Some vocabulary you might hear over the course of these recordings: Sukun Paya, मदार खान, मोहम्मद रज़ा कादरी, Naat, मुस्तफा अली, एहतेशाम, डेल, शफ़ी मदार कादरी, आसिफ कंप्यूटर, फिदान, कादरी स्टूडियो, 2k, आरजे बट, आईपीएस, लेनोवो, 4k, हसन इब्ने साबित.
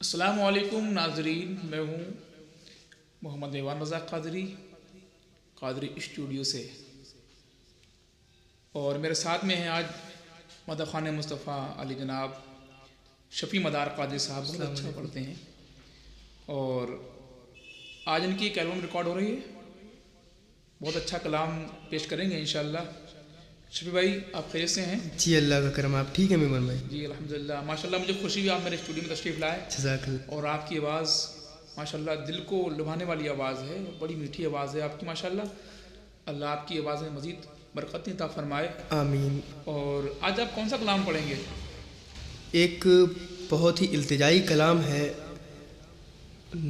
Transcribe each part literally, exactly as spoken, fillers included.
अस्सलाम वालेकुम नाजरीन, मैं हूँ मोहम्मद रज़ा कादरी कादरी स्टूडियो से, और मेरे साथ में हैं आज मदार खान मुस्तफा अली जनाब शफ़ी मदार कादरी साहब, बहुत अच्छा पढ़ते हैं और आज इनकी एक एल्बम रिकॉर्ड हो रही है। बहुत अच्छा कलाम पेश करेंगे इंशाल्लाह। शफ़ी भाई, आप खैर से हैं जी? अल्लाह का करम। आप ठीक है मेमन भाई? जी अल्हम्दुलिल्लाह। माशाल्लाह, मुझे खुशी हुई आप मेरे स्टूडियो में तशरीफ़ लाए। जज़ाकल्लाह। और आपकी आवाज़ माशाल्लाह दिल को लुभाने वाली आवाज़ है, बड़ी मीठी आवाज़ है आपकी माशाल्लाह। अल्लाह आपकी आवाज़ में मज़ीद बरकत अता फरमाए, आमीन। और आज आप कौन सा कलाम पढ़ेंगे? एक बहुत ही इल्तिजाई कलाम है,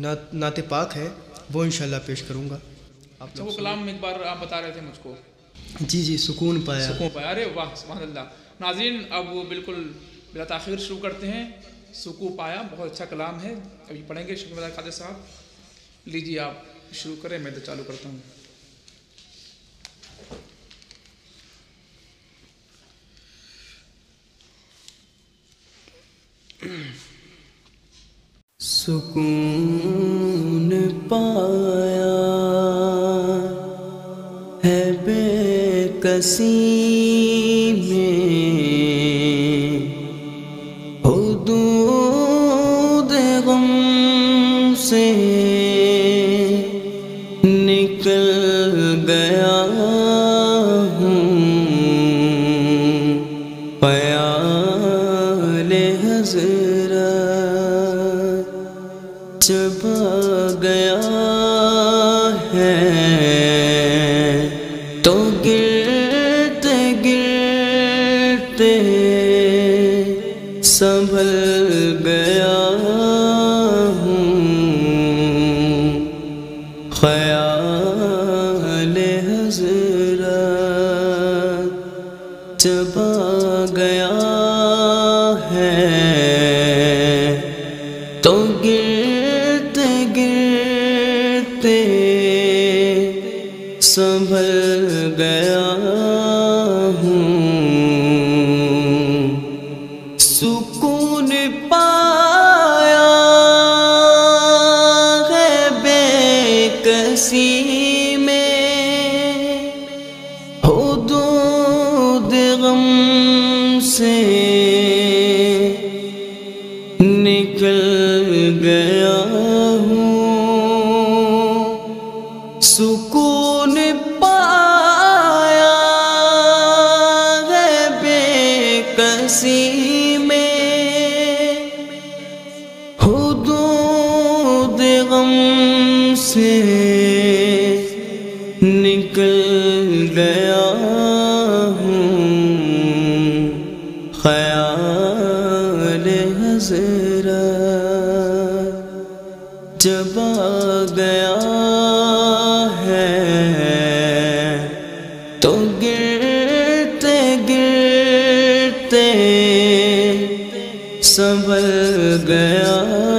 ना, नाते पाक है, वो इंशाल्लाह पेश करूँगा। अच्छा, वो कलाम एक बार आप बता रहे थे मुझको। जी जी, सुकून पाया सुकून पाया अरे वाह, सुभान अल्लाह। नाज़रीन, अब बिल्कुल बिला ताख़ीर शुरू करते हैं। सुकून पाया बहुत अच्छा कलाम है, अभी पढ़ेंगे शफ़ी मदार कादरी साहब। लीजिए आप शुरू करें, मैं तो चालू करता हूँ। सुकून पाया है कसी में हुदूद गम से निकल गया हूँ, प्याले हज़रत चबा गया है, तो गिर संभल गया हूँ, ख्याल हज़रत चबा गया है, तो गिरते गिरते संभल गया हूँ। सुकून पाया है बेकसी में हुदूद गम से निकल गया हूँ, सुकून पाया है बेकसी से निकल गया हूँ, ख्याल हज़रत चबा गया है, तो गिरते गिरते संभल गया हूँ,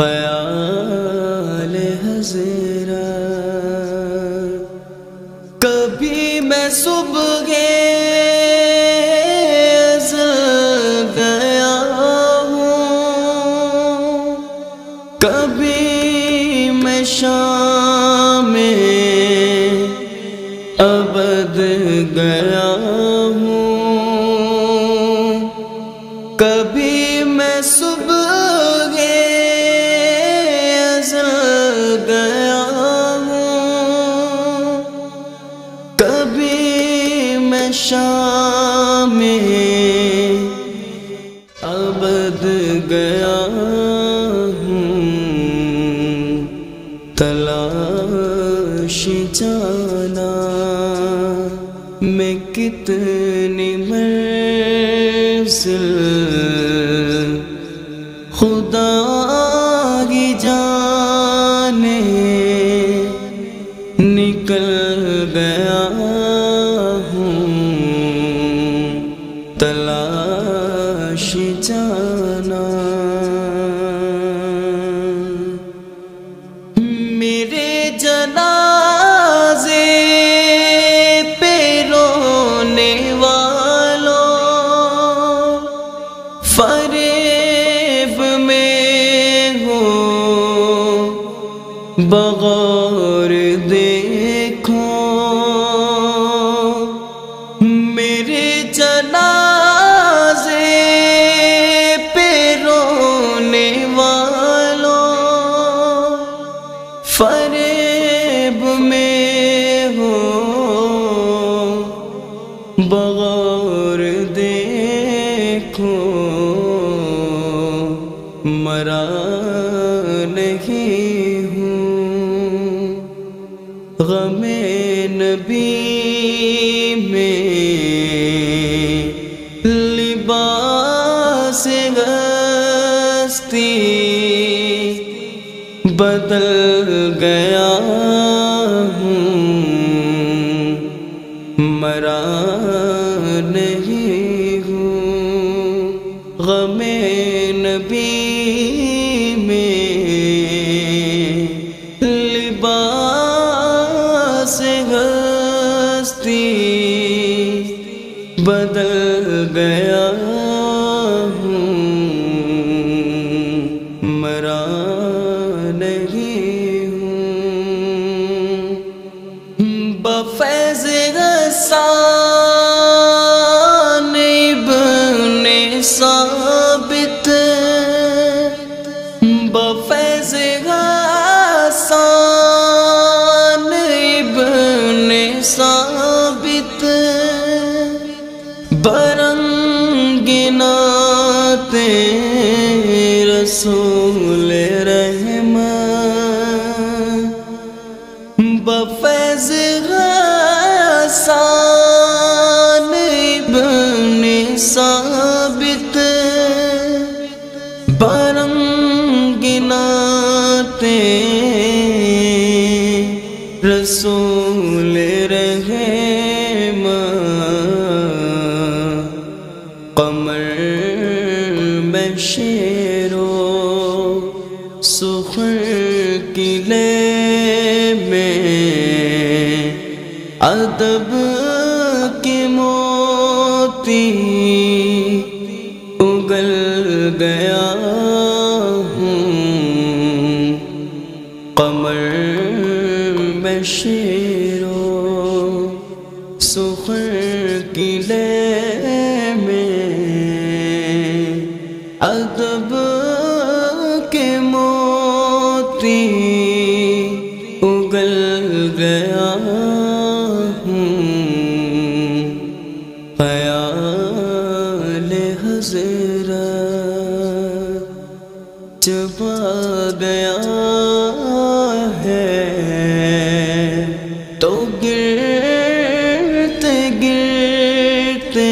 ख्याल हज़रत। कभी मैं सुबह ज़ल गया हूँ, कभी मैं शाम में अबद गया हूँ, कभी मैं सुबह शाम में अबद गया हूँ, तलाश जाना मैं कितनी मंज़िल खुदा की जाने निकल गया, तलाश जाना मेरे जनाजे पे रोने वालों, फरेब में हो बगौर देखो मेरे जनाजे पे रोने वालों, फरेब में हो बगौर देखो मरा नहीं हूँ। गमे नबी में लिबास हस्ती बदल गया हूँ मरा नहीं हूँ। गमे नबी बदल गया हूँ मरा नहीं हूँ। बफ़ैज़ हसन इब्ने साबित, बफ़ैज़ हसन इब्ने साबित बरंगिनाते रसूल रहमत, बफ़ैज़ हसन इब्ने साबित बरंगिनाते रसूल रहमत। कमर में शेरो सुखर किले में अदब के मोती उगल गया हूँ। कमर में शेरो सुखर किले अदब के मोती उगल गया हूँ। ख़याल हज़रत चबा गया है तो गिरते गिरते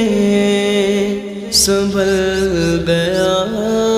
संभल गया